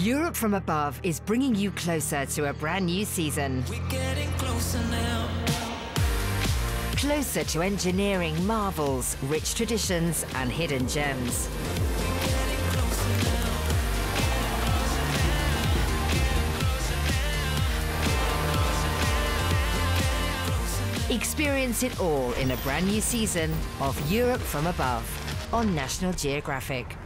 Europe From Above is bringing you closer to a brand new season. We're getting closer now. Closer to engineering marvels, rich traditions, and hidden gems. Experience it all in a brand new season of Europe From Above on National Geographic.